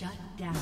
Shut down.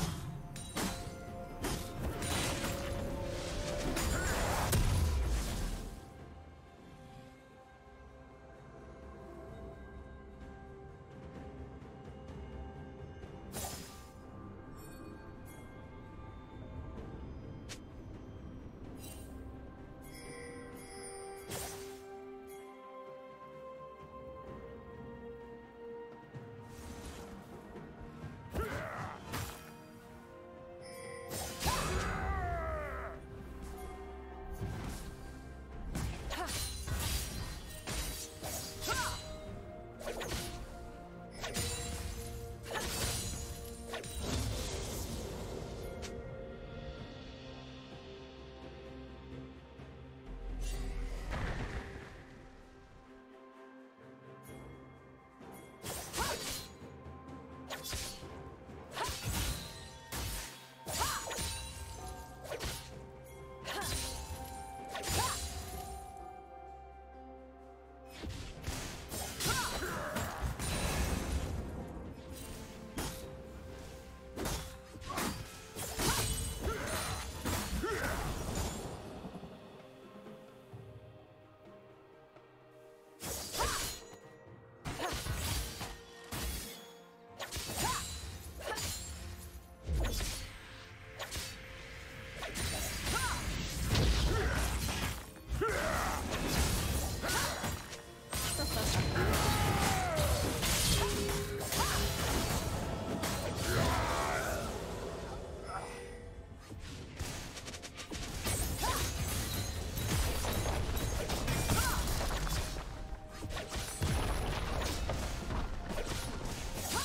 The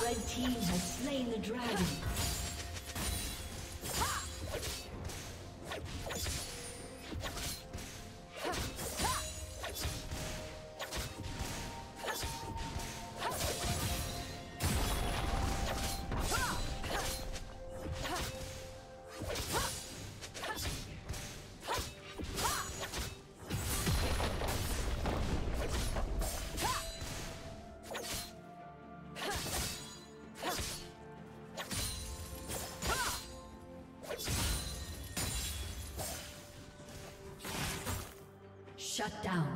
red team has slain the dragon. Shut down.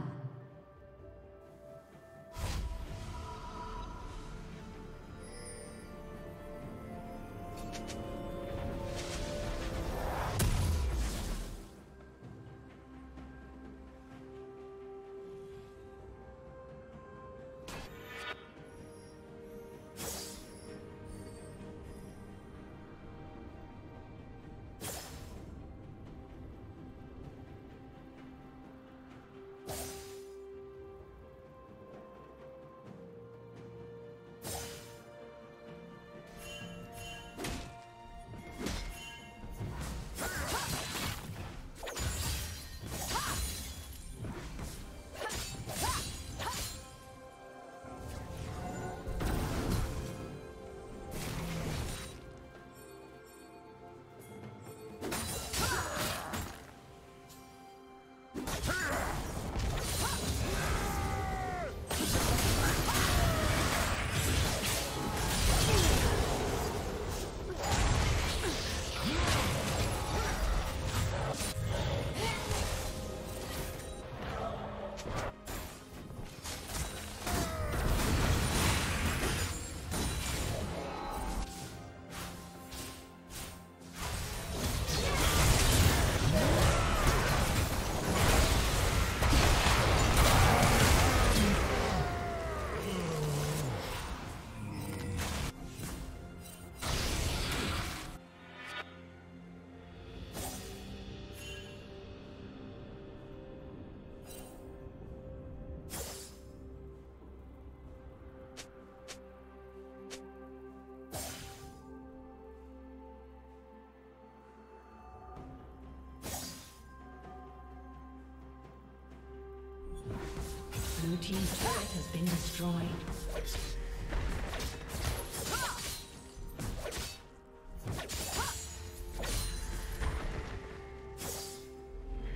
Blue team's turret has been destroyed.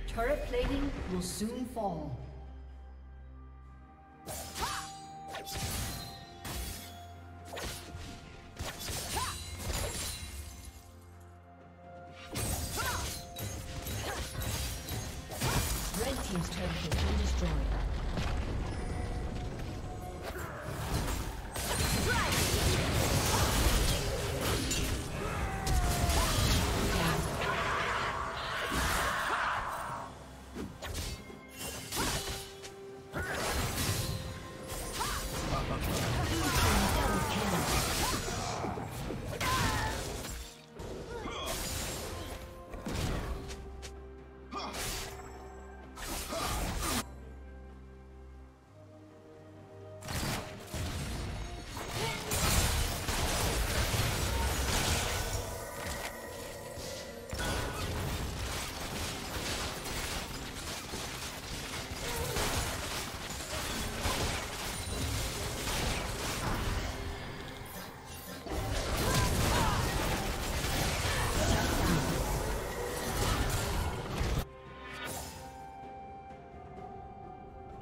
Turret plating will soon fall.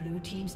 Blue team's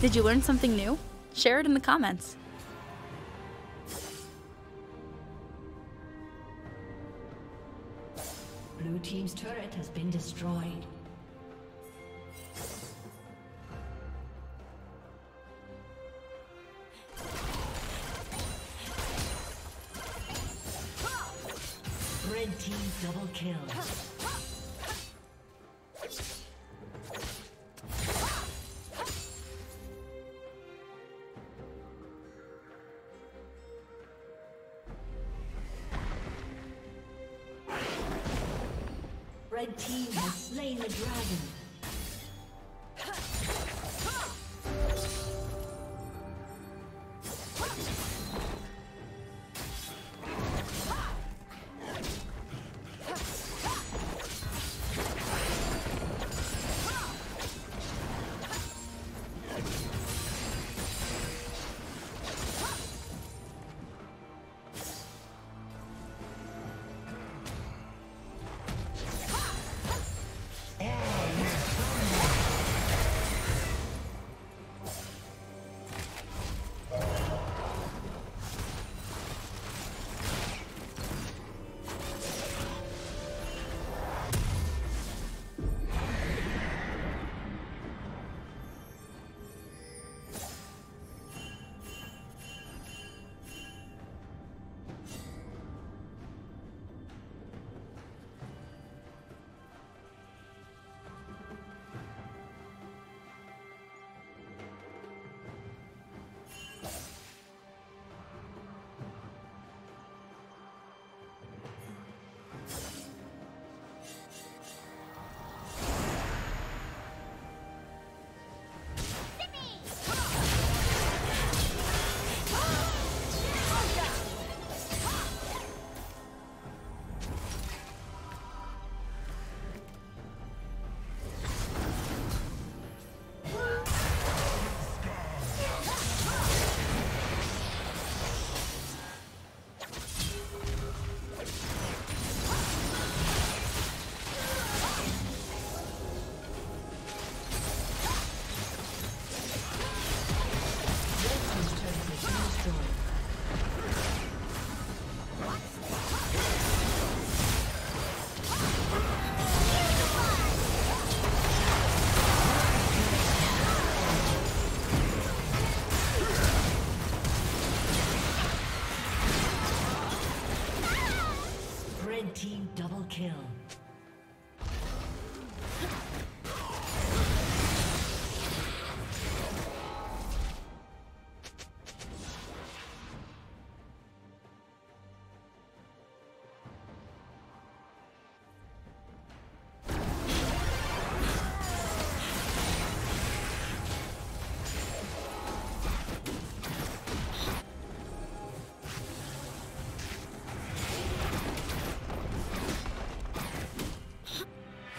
Did you learn something new? Share it in the comments. Blue team's turret has been destroyed. Red team double kill. Red team has slain the dragon. Team double kill.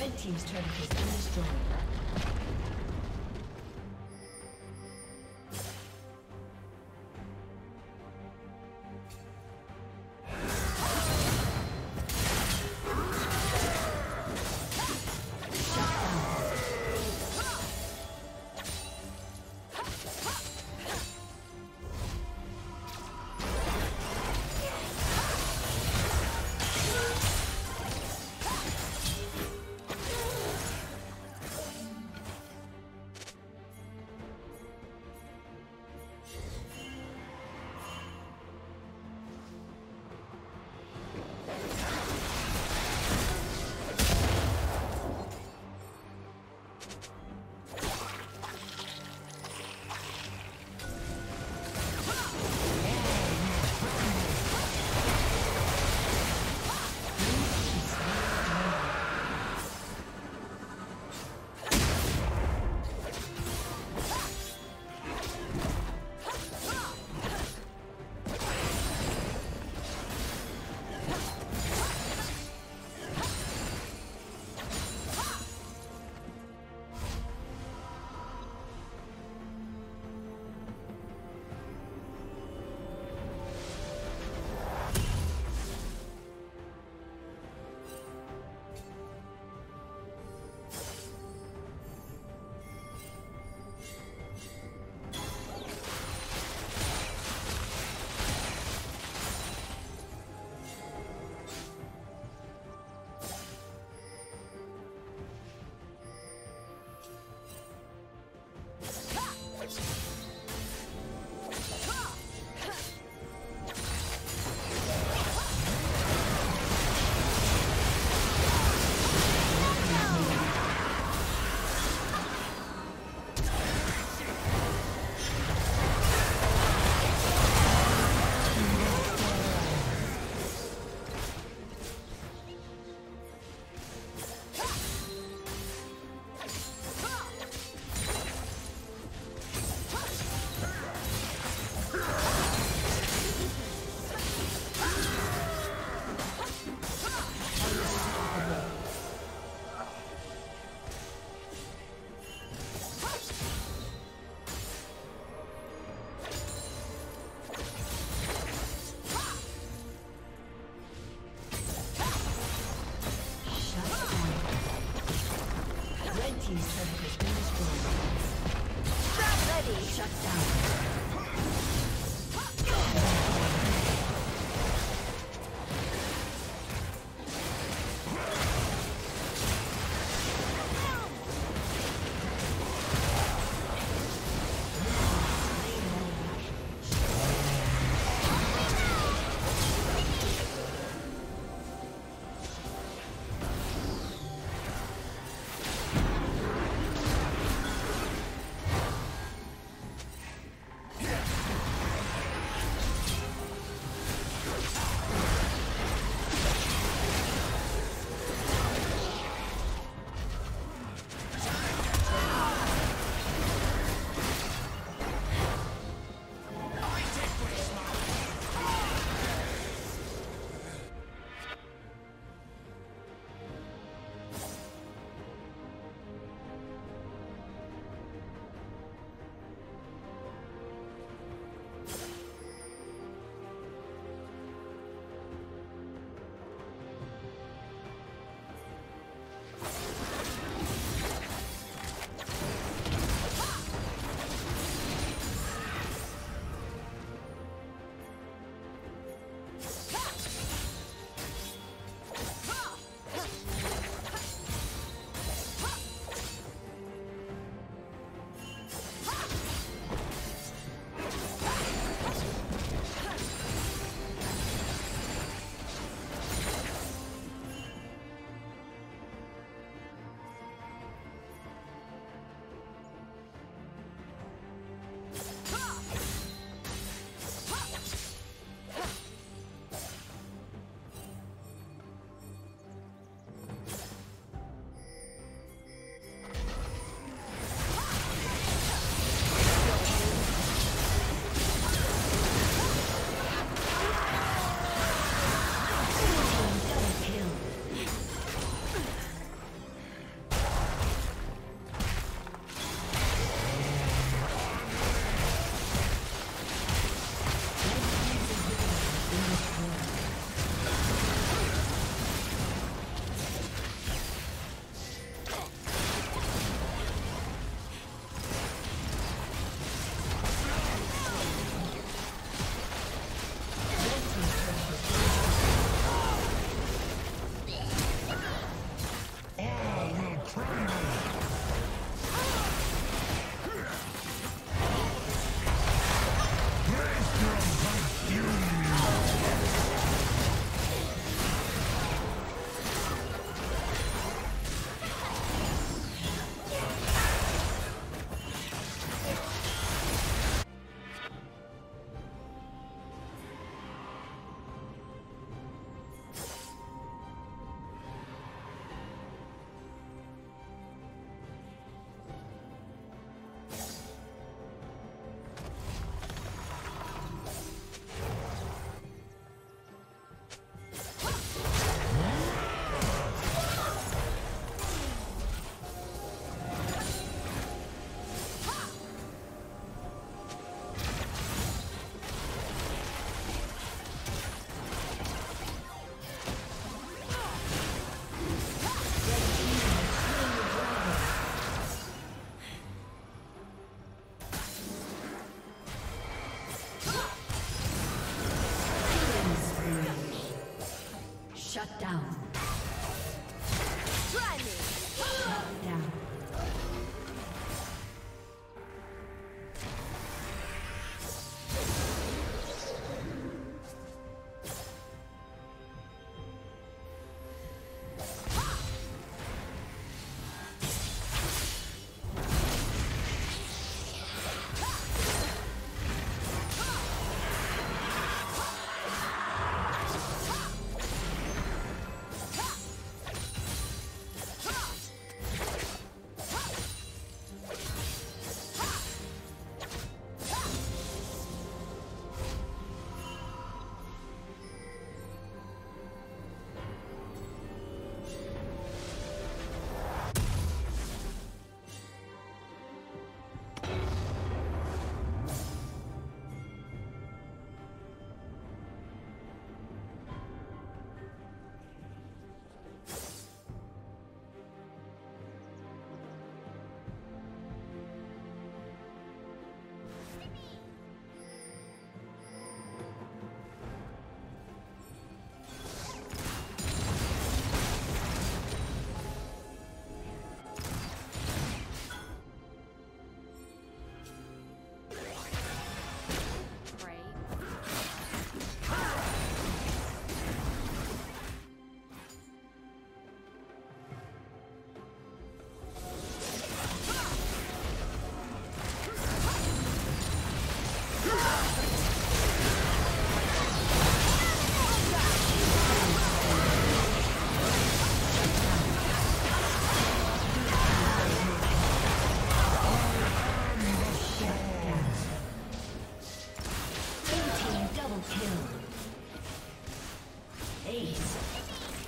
Red Team's turret has been destroyed.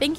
Thank